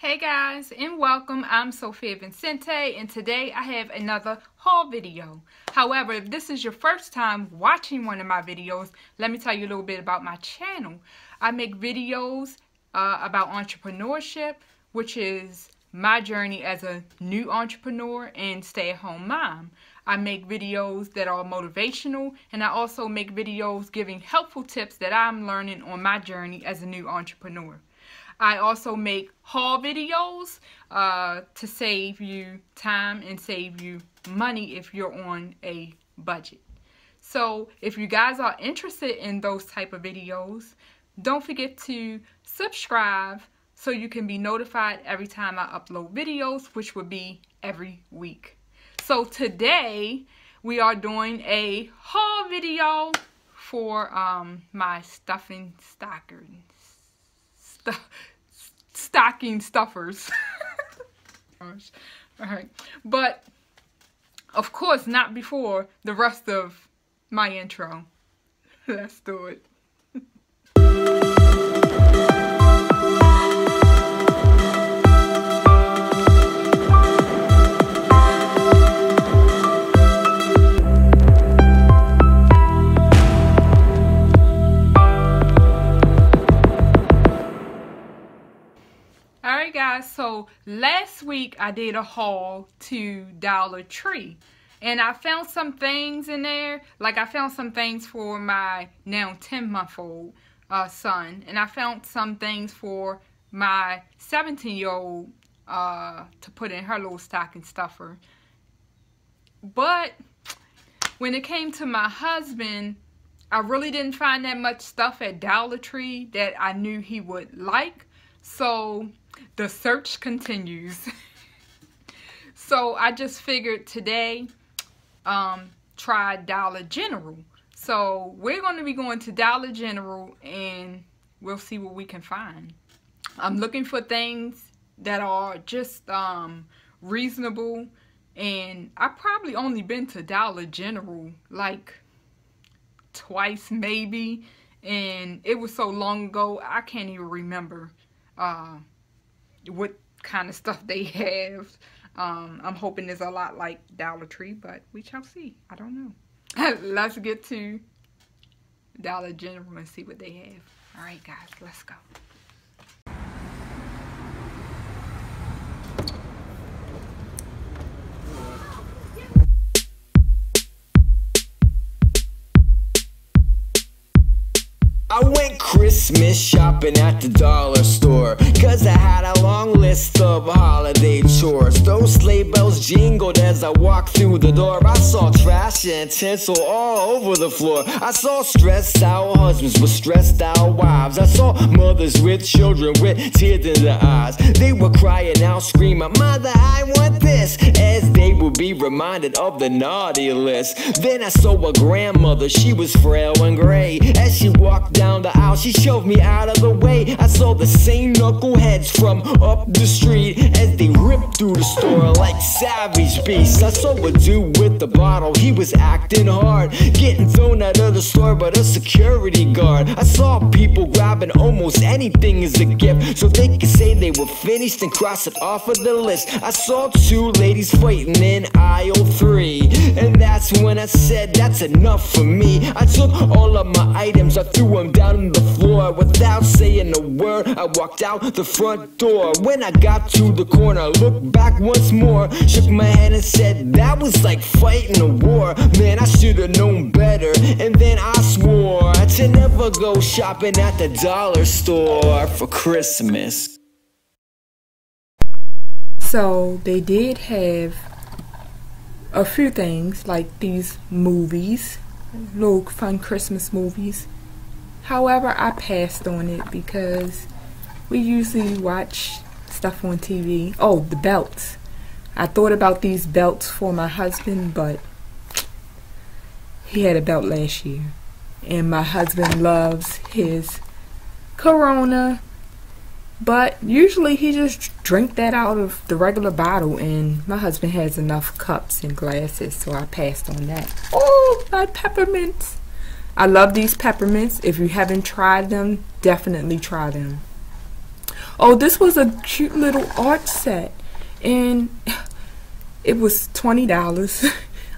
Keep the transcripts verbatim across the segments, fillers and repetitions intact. Hey guys, and welcome. I'm Sophia Vincente, and today I have another haul video. However, if this is your first time watching one of my videos, let me tell you a little bit about my channel. I make videos uh, about entrepreneurship, which is my journey as a new entrepreneur and stay-at-home mom. I make videos that are motivational, and I also make videos giving helpful tips that I'm learning on my journey as a new entrepreneur. I also make haul videos uh, to save you time and save you money if you're on a budget. So if you guys are interested in those type of videos, don't forget to subscribe so you can be notified every time I upload videos, which will be every week. So today we are doing a haul video for um, my stuffing stockings. Stocking stuffers. Alright, but of course not before the rest of my intro. Let's do it. So last week I did a haul to Dollar Tree, and I found some things in there. Like I found some things for my now ten month old uh, son, and I found some things for my seventeen year old uh, to put in her little stocking stuffer. But when it came to my husband, I really didn't find that much stuff at Dollar Tree that I knew he would like. So the search continues. So I just figured today um, try Dollar General. So we're going to be going to Dollar General and we'll see what we can find. I'm looking for things that are just um, reasonable, and I've probably only been to Dollar General like twice maybe, and it was so long ago I can't even remember uh, what kind of stuff they have. um I'm hoping there's a lot like Dollar Tree, but we shall see. I don't know. Let's get to Dollar General and see what they have. All right guys, let's go. I went Christmas shopping at the dollar store, cause I had a long list of holiday chores. Those sleigh bells jingled as I walked through the door. I saw trash and tinsel all over the floor. I saw stressed out husbands with stressed out wives. I saw mothers with children with tears in their eyes. They were crying out screaming, "Mother, I want this," as they would be reminded of the naughty list. Then I saw a grandmother, she was frail and gray. As she walked down the aisle, she shoved me out of the way. I saw the same knuckleheads from up the street as they ripped through the store like savage beasts. I saw a dude with the bottle, he was acting hard, getting thrown out of the store by the security guard. I saw people grabbing almost anything as a gift so they could say they were finished and cross it off of the list. I saw two ladies fighting in aisle three, and that's when I said that's enough for me. I took all of my items, I threw them down Down on the floor without saying a word. I walked out the front door. When I got to the corner, I looked back once more, shook my head and said that was like fighting a war. Man, I should have known better. And then I swore to never go shopping at the dollar store for Christmas. So they did have a few things like these movies, little fun Christmas movies. However, I passed on it because we usually watch stuff on T V. Oh, the belts. I thought about these belts for my husband, but he had a belt last year. And my husband loves his Corona. But usually he just drinks that out of the regular bottle, and my husband has enough cups and glasses, so I passed on that. Oh, my peppermints. I love these peppermints. If you haven't tried them, definitely try them. Oh, this was a cute little art set, and it was twenty dollars.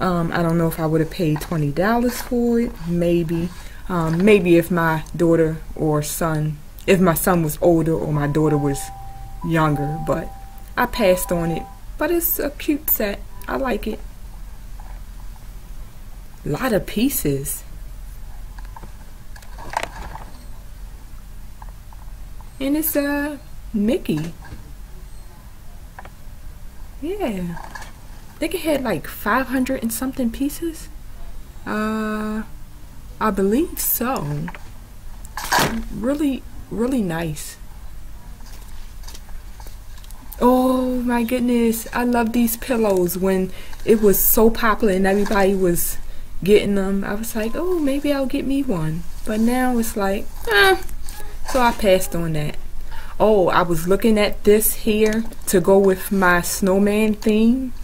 um, I don't know if I would have paid twenty dollars for it. Maybe. Um, maybe if my daughter or son, if my son was older or my daughter was younger, but I passed on it. But it's a cute set. I like it. Lot of pieces. And it's uh, Mickey. Yeah. I think it had like five hundred and something pieces. Uh, I believe so. Really, really nice. Oh my goodness, I love these pillows. When it was so popular and everybody was getting them, I was like, oh, maybe I'll get me one. But now it's like, eh. So I passed on that. Oh, I was looking at this here to go with my snowman theme,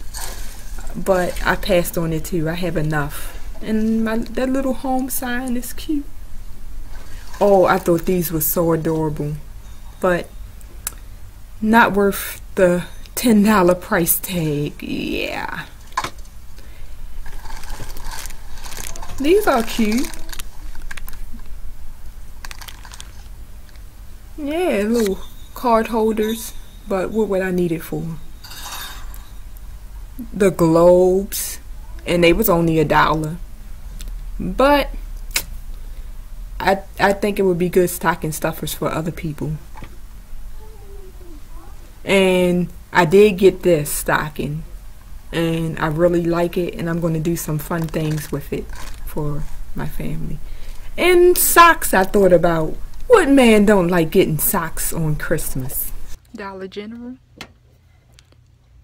but I passed on it too. I have enough. And my that little home sign is cute. Oh, I thought these were so adorable, but not worth the ten dollar price tag. Yeah. These are cute. Yeah, little card holders, but what would I need it for? The globes, and they was only a dollar. But I I think it would be good stocking stuffers for other people. And I did get this stocking, and I really like it, and I'm going to do some fun things with it for my family. And socks, I thought about. What man don't like getting socks on Christmas? Dollar General,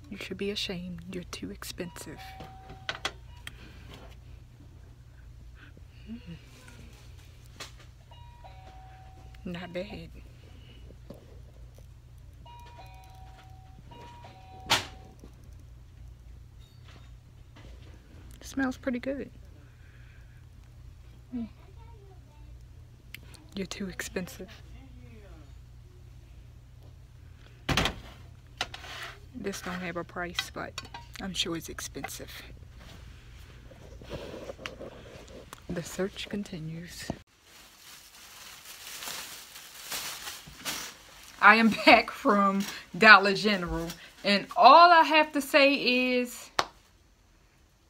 you should be ashamed. You're too expensive. Mm. Not bad. Smells pretty good. Mm. You're too expensive. This don't have a price, but I'm sure it's expensive. The search continues. I am back from Dollar General, and all I have to say is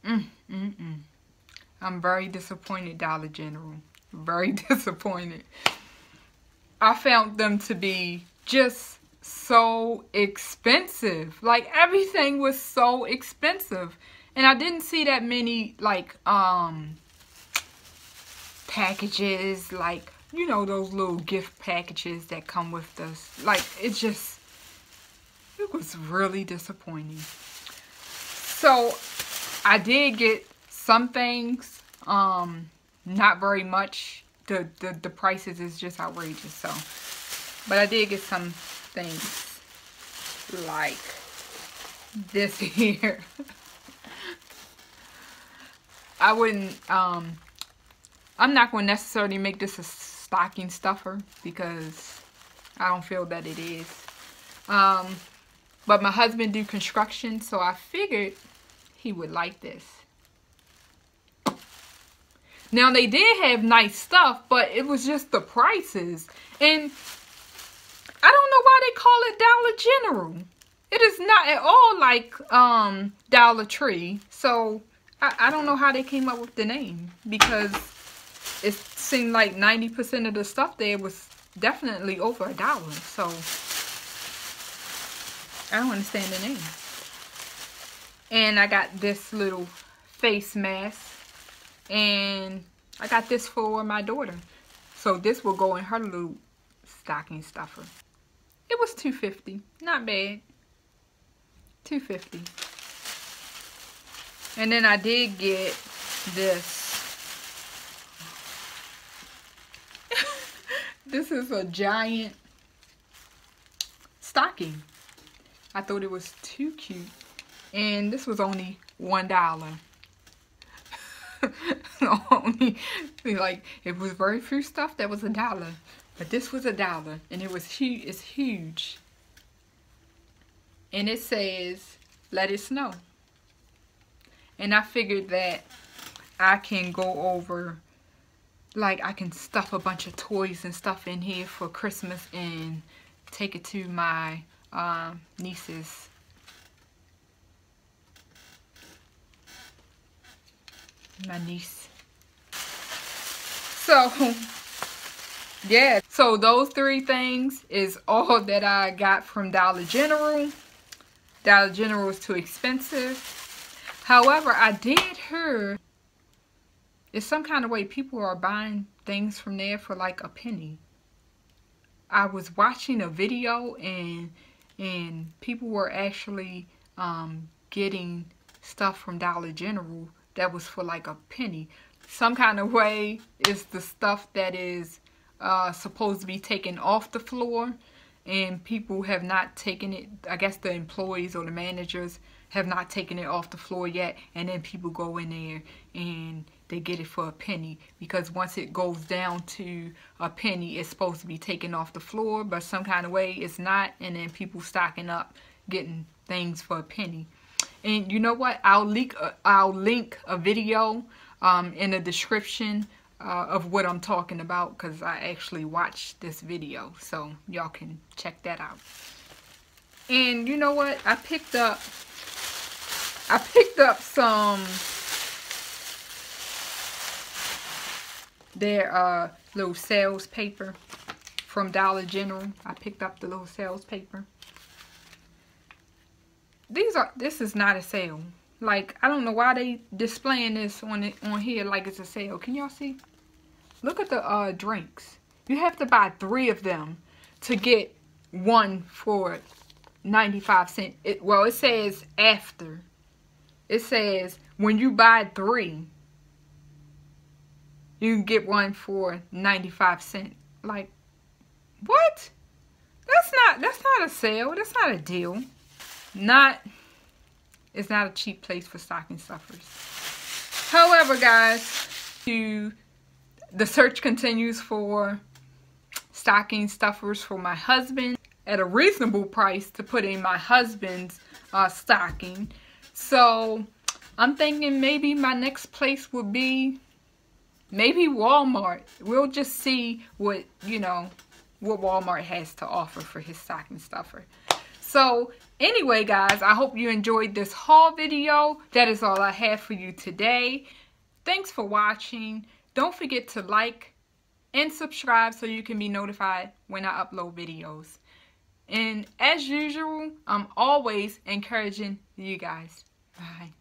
mm, mm, mm. I'm very disappointed, Dollar General. Very disappointed. I found them to be just so expensive. Like, everything was so expensive, and I didn't see that many like um packages, like, you know, those little gift packages that come with this. Like, it just it was really disappointing. So I did get some things, um not very much. The, the the prices is just outrageous. So, but I did get some things like this here. I wouldn't um I'm not going to necessarily make this a stocking stuffer because I don't feel that it is. Um but my husband do construction, so I figured he would like this. Now, they did have nice stuff, but it was just the prices. And I don't know why they call it Dollar General. It is not at all like um, Dollar Tree. So, I, I don't know how they came up with the name, because it seemed like ninety percent of the stuff there was definitely over a dollar. So, I don't understand the name. And I got this little face mask. And I got this for my daughter, so this will go in her little stocking stuffer. It was two fifty, not bad. two fifty. And then I did get this. This is a giant stocking. I thought it was too cute, and this was only one dollar. Only like, it was very few stuff that was a dollar. But this was a dollar, and it was huge. It's huge. And it says, let it snow. And I figured that I can go over, like I can stuff a bunch of toys and stuff in here for Christmas and take it to my um, nieces. My niece. So, yeah. So those three things is all that I got from Dollar General. Dollar General was too expensive. However, I did hear it's some kind of way people are buying things from there for like a penny. I was watching a video and and people were actually um, getting stuff from Dollar General that was for like a penny. Some kind of way is the stuff that is uh, supposed to be taken off the floor, and people have not taken it. I guess the employees or the managers have not taken it off the floor yet, and then people go in there and they get it for a penny, because once it goes down to a penny, it's supposed to be taken off the floor, but some kind of way it's not, and then people stocking up getting things for a penny. And you know what, I'll link a, I'll link a video um, in the description uh, of what I'm talking about, because I actually watched this video, so y'all can check that out. And you know what, I picked up I picked up some their uh, little sales paper from Dollar General. I picked up the little sales paper. These are this is not a sale. Like, I don't know why they displaying this on it, on here like it's a sale. Can y'all see? Look at the uh, drinks. You have to buy three of them to get one for ninety-five cents. It, well, it says after. It says when you buy three, you can get one for ninety-five cents. Like, what? That's not that's not a sale. That's not a deal. Not it's not a cheap place for stocking stuffers. However, guys, to the search continues for stocking stuffers for my husband at a reasonable price to put in my husband's uh, stocking. So I'm thinking maybe my next place would be maybe Walmart. We'll just see what, you know, what Walmart has to offer for his stocking stuffer. So anyway, guys, I hope you enjoyed this haul video. That is all I have for you today. Thanks for watching. Don't forget to like and subscribe so you can be notified when I upload videos. And as usual, I'm always encouraging you guys. Bye.